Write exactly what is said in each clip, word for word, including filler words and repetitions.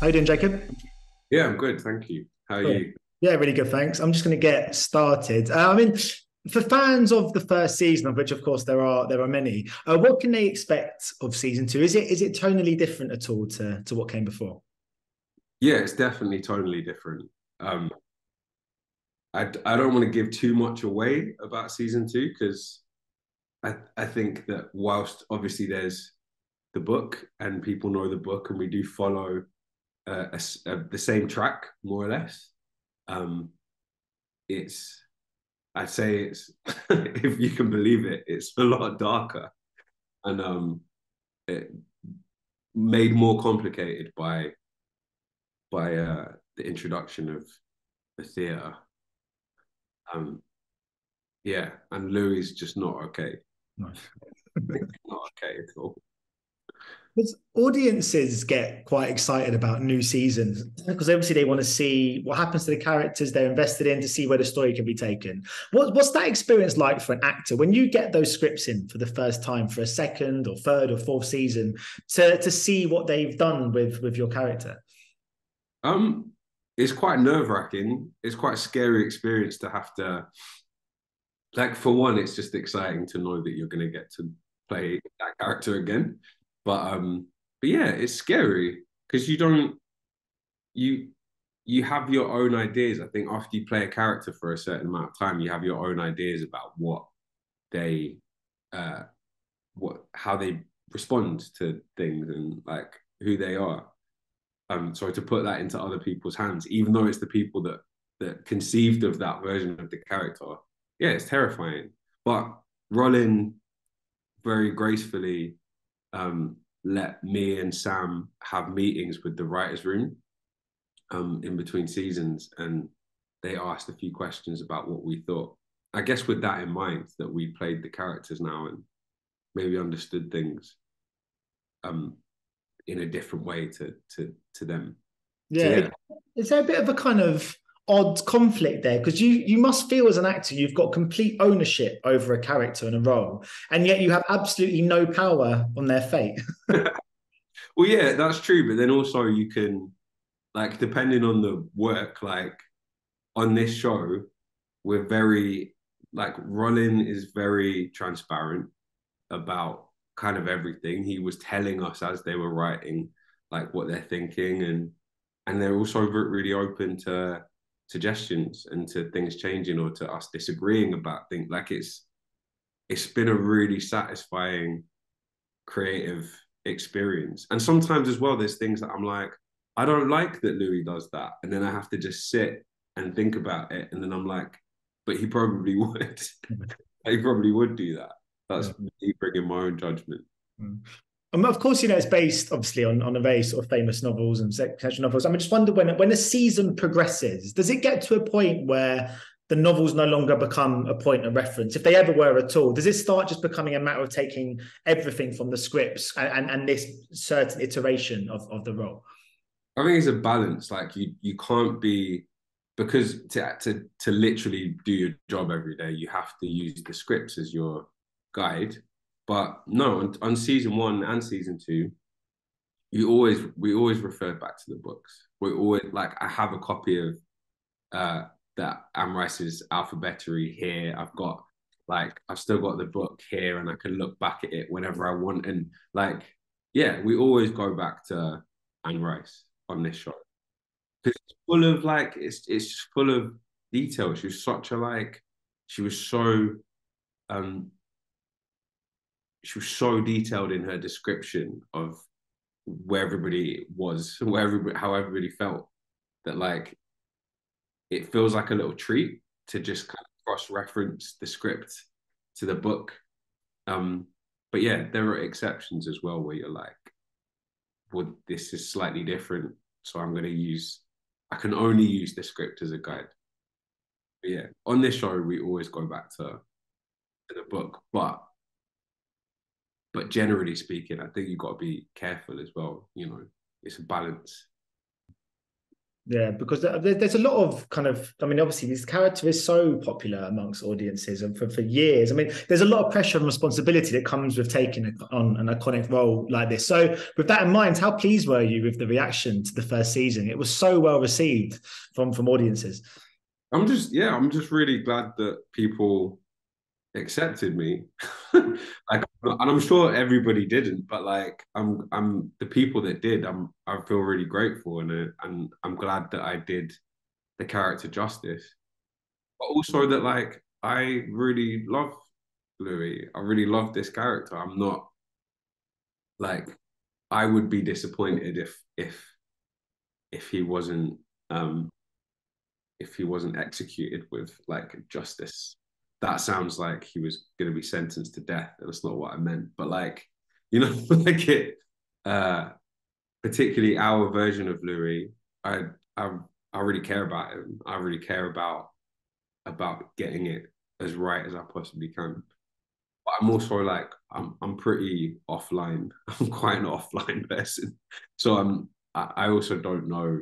How you doing, Jacob? Yeah, I'm good, thank you. How are cool. you? Yeah, really good, thanks. I'm just going to get started. Uh, I mean, for fans of the first season, of which, of course, there are there are many, uh, what can they expect of season two? Is it is it tonally different at all to, to what came before? Yeah, it's definitely tonally different. Um, I, I don't want to give too much away about season two, because I, I think that whilst obviously there's the book and people know the book and we do follow uh, a, a, the same track, more or less, um, it's... I'd say it's, if you can believe it, it's a lot darker and um, it made more complicated by by uh, the introduction of the theatre. Um, yeah, and Louis is just not okay. Nice. Not okay at all. Because audiences get quite excited about new seasons, because obviously they want to see what happens to the characters they're invested in, to see where the story can be taken. What, what's that experience like for an actor when you get those scripts in for the first time for a second or third or fourth season to, to see what they've done with, with your character? Um, it's quite nerve-wracking. It's quite a scary experience to have to... Like, for one, it's just exciting to know that you're going to get to play that character again. But um, but yeah, it's scary because you don't, you you have your own ideas. I think after you play a character for a certain amount of time, you have your own ideas about what they, uh, what how they respond to things and like who they are. Um, so to put that into other people's hands, even though it's the people that that conceived of that version of the character, yeah, it's terrifying. But Rollin very gracefully Um, let me and Sam have meetings with the writer's room um, in between seasons, and they asked a few questions about what we thought. I guess with that in mind, that we played the characters now and maybe understood things um, in a different way to to, to them. Yeah. So, yeah. Is there a bit of a kind of odd conflict there, because you you must feel as an actor you've got complete ownership over a character and a role, and yet you have absolutely no power on their fate? Well, yeah, that's true, but then also you can, like, depending on the work, like on this show we're very, like, Rollin is very transparent about kind of everything. He was telling us as they were writing, like, what they're thinking, and and they're also really open to suggestions and to things changing or to us disagreeing about things. Like, it's it's been a really satisfying creative experience. And sometimes as well there's things that I'm like, I don't like that Louis does that, and then I have to just sit and think about it, and then I'm like, but he probably would. He probably would do that. That's yeah. Me bringing my own judgment. Mm. Um, of course, you know, it's based obviously on, on a very sort of famous novels and sexual novels. I mean, I just wonder when when a season progresses, does it get to a point where the novels no longer become a point of reference, if they ever were at all? Does it start just becoming a matter of taking everything from the scripts and, and, and this certain iteration of, of the role? I think it's a balance. Like, you you can't be, because to, to, to literally do your job every day, you have to use the scripts as your guide. But no, on, on season one and season two, you always we always refer back to the books. We're always like, I have a copy of uh, that Anne Rice's alphabetary here. I've got like I've still got the book here, and I can look back at it whenever I want. And like, yeah, we always go back to Anne Rice on this show because it's full of like it's it's full of detail. She was such a like she was so. Um, She was so detailed in her description of where everybody was, where everybody, how everybody felt, that like it feels like a little treat to just kind of cross-reference the script to the book. Um, but yeah, there are exceptions as well where you're like, well, this is slightly different, so I'm going to use, I can only use the script as a guide. But yeah, on this show, we always go back to, to the book, but But generally speaking, I think you've got to be careful as well. You know, it's a balance. Yeah, because there's a lot of kind of, I mean, obviously this character is so popular amongst audiences and for, for years. I mean, there's a lot of pressure and responsibility that comes with taking on an iconic role like this. So with that in mind, how pleased were you with the reaction to the first season? It was so well received from, from audiences. I'm just, yeah, I'm just really glad that people accepted me. Like, and I'm sure everybody didn't, but like I'm I'm the people that did, I'm I feel really grateful, and and I'm glad that I did the character justice, but also that like I really love Louis. I really love this character. I'm not like, I would be disappointed if if if he wasn't um if he wasn't executed with like justice. That sounds like he was going to be sentenced to death. That's not what I meant. But like, you know, like it, uh, particularly our version of Louis, I, I, I really care about him. I really care about, about getting it as right as I possibly can. But I'm also like, I'm, I'm pretty offline. I'm quite an offline person. So I'm, I, I also don't know.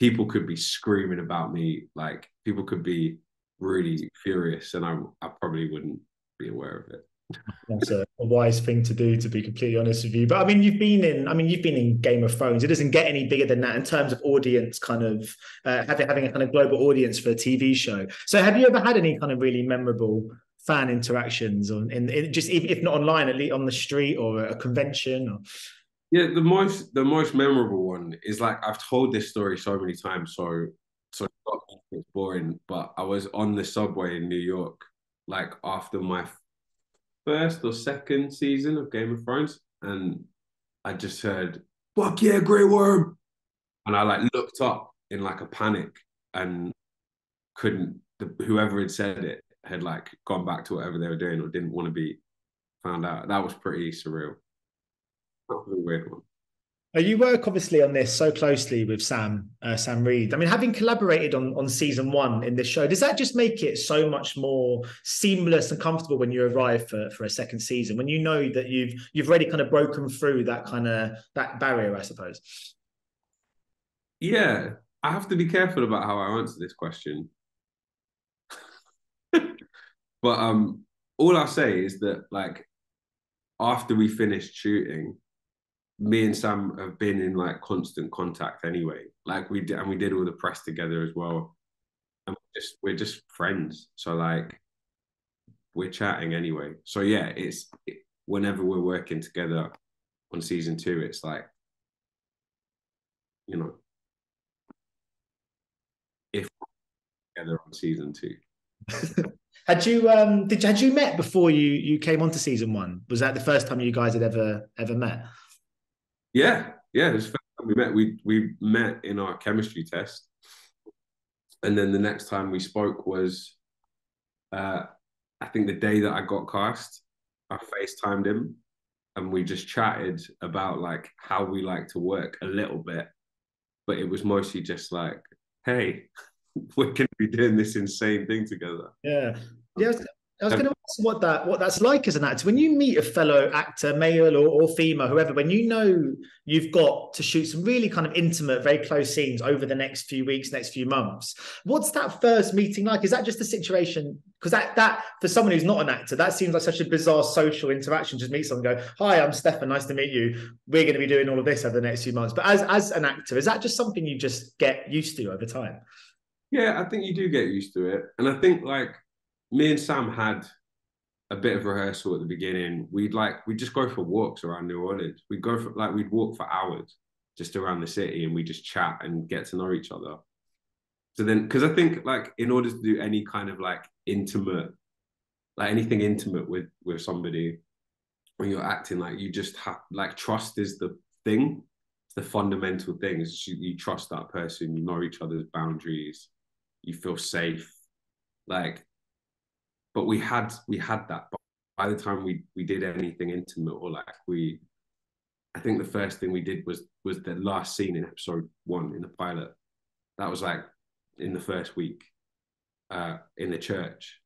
People could be screaming about me. Like people could be really furious, and I, I probably wouldn't be aware of it. That's a, a wise thing to do, to be completely honest with you. But I mean, you've been in, I mean, you've been in Game of Thrones. It doesn't get any bigger than that in terms of audience, kind of uh, having having a kind of global audience for a T V show. So, have you ever had any kind of really memorable fan interactions, on in, in just if, if not online, at least on the street or a convention? Or... Yeah, the most the most memorable one is, like, I've told this story so many times, so. So it's boring, but I was on the subway in New York, like after my first or second season of Game of Thrones, and I just heard, "Fuck yeah, Grey Worm!" And I like looked up in like a panic and couldn't. The, whoever had said it had like gone back to whatever they were doing or didn't want to be found out. That was pretty surreal. That was a weird one. You work obviously on this so closely with Sam, uh, Sam Reid. I mean, having collaborated on, on season one in this show, does that just make it so much more seamless and comfortable when you arrive for, for a second season, when you know that you've you've already kind of broken through that kind of that barrier, I suppose? Yeah, I have to be careful about how I answer this question. But um, all I say is that, like, after we finished shooting, me and Sam have been in like constant contact anyway. Like we did, and we did all the press together as well. And we're just, we're just friends. So like we're chatting anyway. So yeah, it's it, whenever we're working together on season two, it's like, you know, if we're together on season two. Had you um did had you met before you you came on to season one? Was that the first time you guys had ever ever met? Yeah, yeah. It was the first time we met. We we met in our chemistry test, and then the next time we spoke was, uh, I think the day that I got cast. I FaceTimed him, and we just chatted about like how we like to work a little bit, but it was mostly just like, "Hey, we're going to be doing this insane thing together." Yeah, yeah. I was going to ask what that what that's like as an actor. When you meet a fellow actor, male or, or female, whoever, when you know you've got to shoot some really kind of intimate, very close scenes over the next few weeks, next few months, what's that first meeting like? Is that just the situation? Because that, that for someone who's not an actor, that seems like such a bizarre social interaction. Just meet someone and go, "Hi, I'm Stefan, nice to meet you. We're going to be doing all of this over the next few months." But as, as an actor, is that just something you just get used to over time? Yeah, I think you do get used to it. And I think like, me and Sam had a bit of rehearsal at the beginning. We'd like, we'd just go for walks around New Orleans. We'd go for, like, we'd walk for hours just around the city, and we just chat and get to know each other. So then, because I think like in order to do any kind of like intimate, like anything intimate with, with somebody, when you're acting, like you just have, like trust is the thing. It's the fundamental thing is you, you trust that person, you know each other's boundaries, you feel safe. Like, But we had we had that. But by the time we we did anything intimate or like we, I think the first thing we did was was the last scene in episode one in the pilot. That was like in the first week, uh, in the church.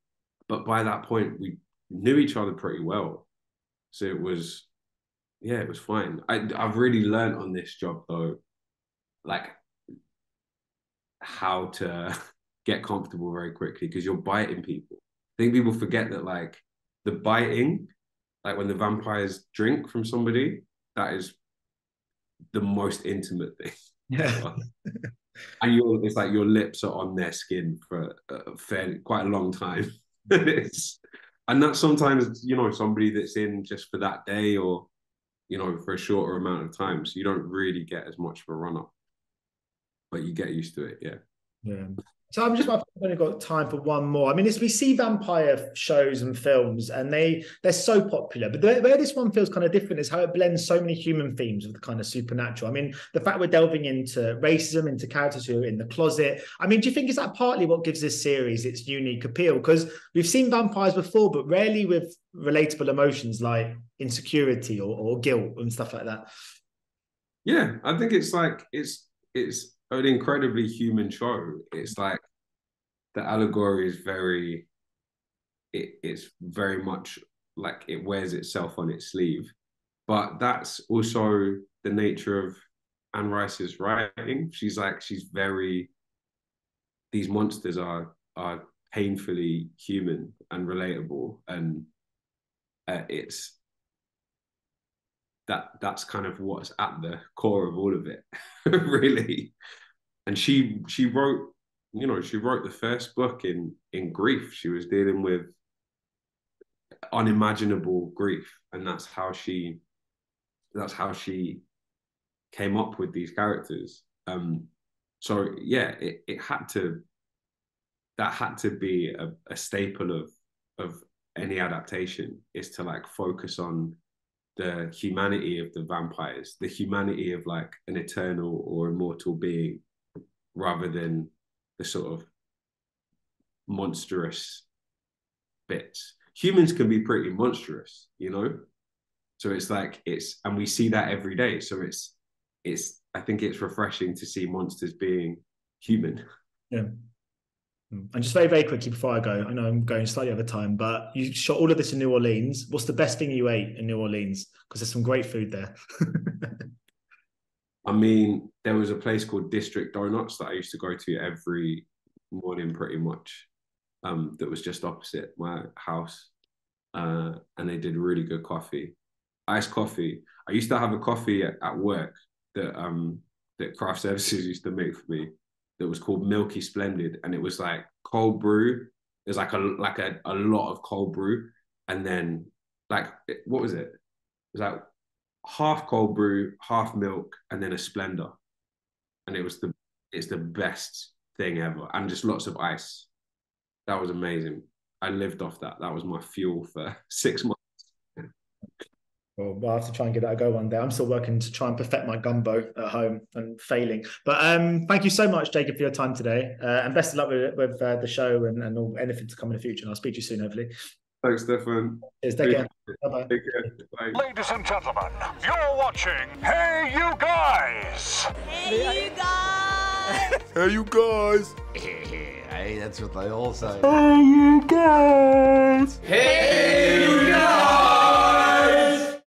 But by that point we knew each other pretty well, so it was, yeah, it was fine. I I've really learned on this job though, like how to get comfortable very quickly because you're biting people. I think people forget that, like, the biting, like when the vampires drink from somebody, that is the most intimate thing. Yeah. And you're, it's like your lips are on their skin for a fair, quite a long time. It's, and that's sometimes, you know, somebody that's in just for that day or, you know, for a shorter amount of time. So you don't really get as much of a run-up, but you get used to it, yeah. Yeah. So I'm just, I've only got time for one more. I mean, as we see vampire shows and films, and they, they're so popular, but the, where this one feels kind of different is how it blends so many human themes with the kind of supernatural. I mean, the fact we're delving into racism, into characters who are in the closet. I mean, do you think is that partly what gives this series its unique appeal? Because we've seen vampires before, but rarely with relatable emotions like insecurity or, or guilt and stuff like that. Yeah, I think it's like, it's, it's, an incredibly human show. It's like the allegory is very, it, it's very much like it wears itself on its sleeve. But that's also the nature of Anne Rice's writing. She's like, she's very, these monsters are are painfully human and relatable. And uh, it's, that that's kind of what's at the core of all of it, really. And she she wrote, you know, she wrote the first book in in grief. She was dealing with unimaginable grief, and that's how she that's how she came up with these characters. Um, so yeah, it it had to that had to be a, a staple of of any adaptation, is to like focus on the humanity of the vampires, the humanity of like an eternal or immortal being, rather than the sort of monstrous bits. Humans can be pretty monstrous, you know? So it's like, it's, and we see that every day. So it's, it's, I think it's refreshing to see monsters being human. Yeah. And just very, very quickly before I go, I know I'm going slightly over time, but you shot all of this in New Orleans. What's the best thing you ate in New Orleans? Because there's some great food there. I mean, there was a place called District Donuts that I used to go to every morning pretty much, um, that was just opposite my house. Uh, and they did really good coffee, iced coffee. I used to have a coffee at, at work that um, that Craft Services used to make for me. That was called Milky Splendid, and it was like cold brew. It was like a like a, a lot of cold brew, and then like what was it? It was like half cold brew, half milk, and then a Splendor, and it was the it's the best thing ever, and just lots of ice. That was amazing. I lived off that. That was my fuel for six months. Well, I'll have to try and give that a go one day. I'm still working to try and perfect my gumbo at home and failing. But um, thank you so much, Jacob, for your time today. Uh, and best of luck with, with uh, the show and, and all, anything to come in the future. And I'll speak to you soon, hopefully. Thanks, Stefan. Cheers, take care. Bye-bye. Take care. Bye. Ladies and gentlemen, you're watching Hey You Guys! Hey You Guys! Hey You Guys! Hey, that's what they all say. Hey You Guys! Hey You Guys!